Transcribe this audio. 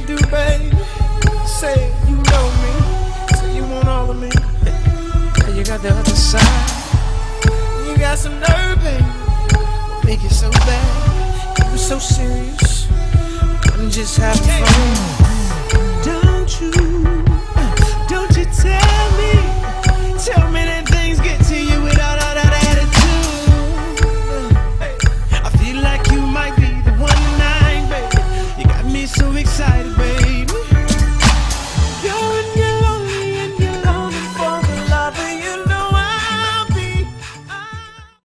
me do, baby? Say you know me, so you want all of me. And you got the other side, you got some nerve, baby. Make it so bad, you were so serious. I'm just having fun.